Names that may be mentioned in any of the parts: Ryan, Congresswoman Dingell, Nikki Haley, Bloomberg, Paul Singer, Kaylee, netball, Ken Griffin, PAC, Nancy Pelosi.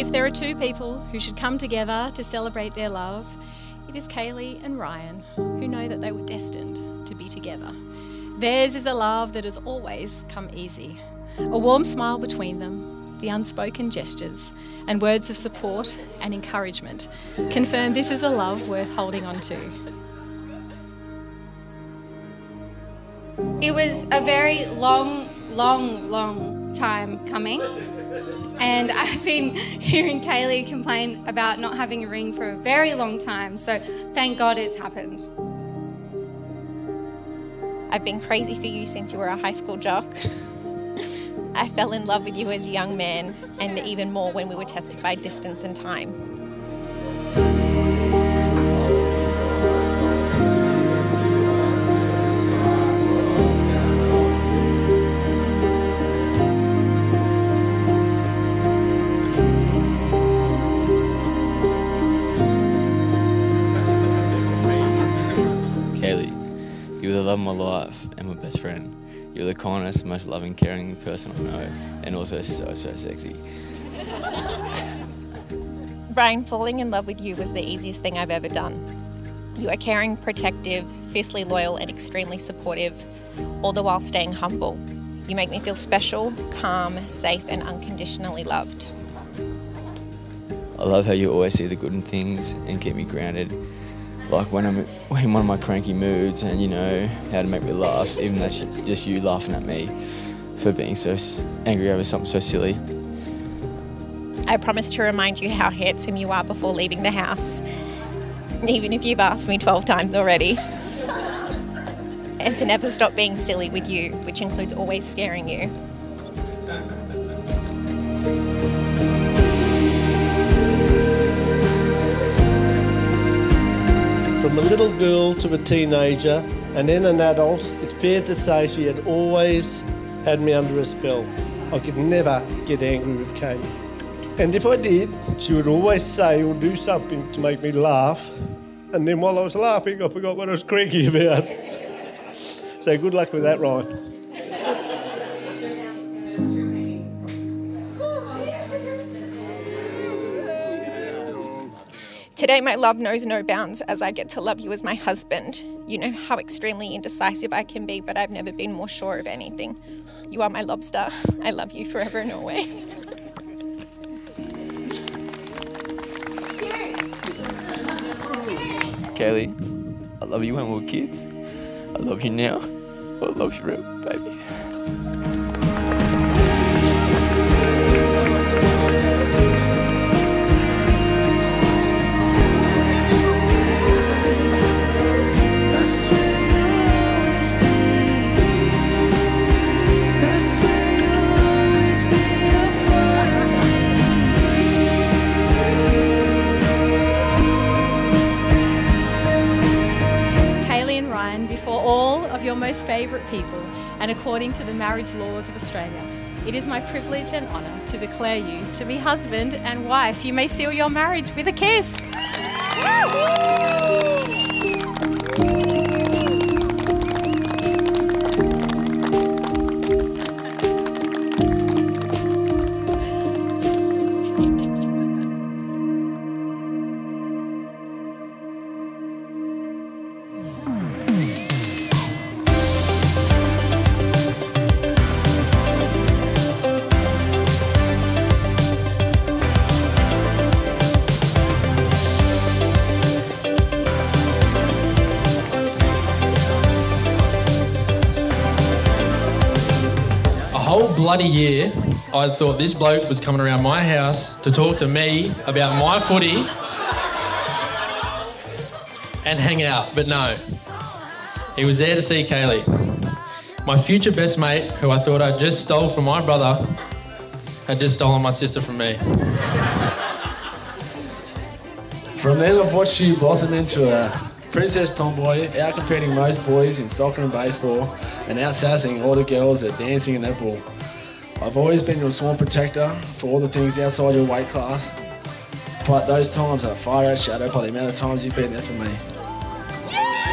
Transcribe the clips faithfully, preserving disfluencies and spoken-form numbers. If there are two people who should come together to celebrate their love, it is Kaylee and Ryan, who know that they were destined to be together. Theirs is a love that has always come easy. A warm smile between them, the unspoken gestures, and words of support and encouragement confirm this is a love worth holding on to. It was a very long, long, long time coming. And I've been hearing Kaylee complain about not having a ring for a very long time, so thank God it's happened. I've been crazy for you since you were a high school jock. I fell in love with you as a young man, and even more when we were tested by distance and time. You're the love of my life and my best friend. You're the kindest, most loving, caring person I know, and also so, so sexy. Ryan, falling in love with you was the easiest thing I've ever done. You are caring, protective, fiercely loyal, and extremely supportive, all the while staying humble. You make me feel special, calm, safe, and unconditionally loved. I love how you always see the good in things and keep me grounded. Like when I'm in one of my cranky moods, and you know how to make me laugh, even though it's just you laughing at me for being so angry over something so silly. I promise to remind you how handsome you are before leaving the house, even if you've asked me twelve times already. And to never stop being silly with you, which includes always scaring you. From a little girl to a teenager and then an adult, it's fair to say she had always had me under a spell. I could never get angry with Kaylee. And if I did, she would always say or do something to make me laugh. And then while I was laughing, I forgot what I was cranky about. So good luck with that, Ryan. Today my love knows no bounds as I get to love you as my husband. You know how extremely indecisive I can be, but I've never been more sure of anything. You are my lobster. I love you forever and always. Kaylee, I love you when we were kids. I love you now. I love you forever, baby. Before all of your most favourite people and according to the marriage laws of Australia, it is my privilege and honour to declare you to be husband and wife. You may seal your marriage with a kiss. Whole bloody year, I thought this bloke was coming around my house to talk to me about my footy and hang out, but no. He was there to see Kaylee. My future best mate, who I thought I just stole from my brother, had just stolen my sister from me. From then I've watched you blossom into a princess tomboy, outcompeting most boys in soccer and baseball, and outsassing all the girls at dancing and netball. I've always been your sworn protector for all the things outside your weight class, but those times are far outshadowed by the amount of times you've been there for me. Yeah!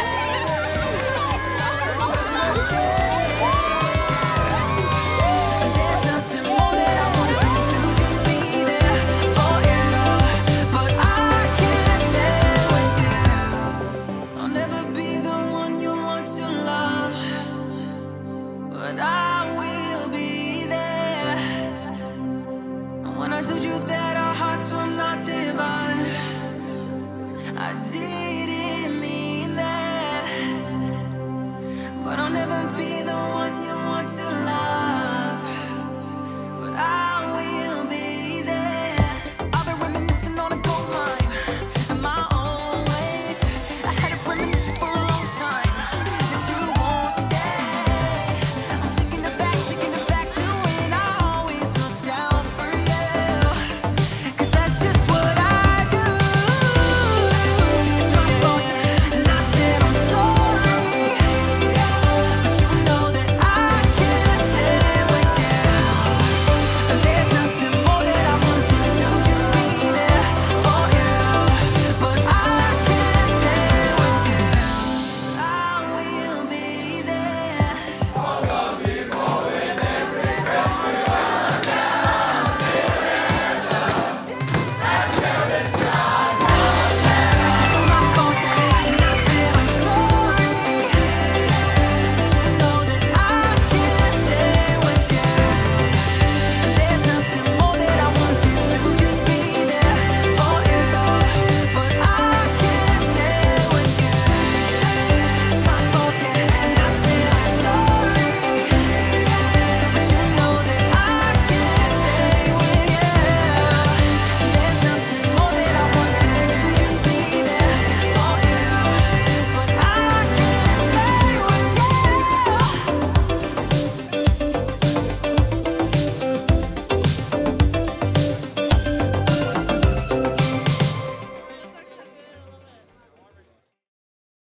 but I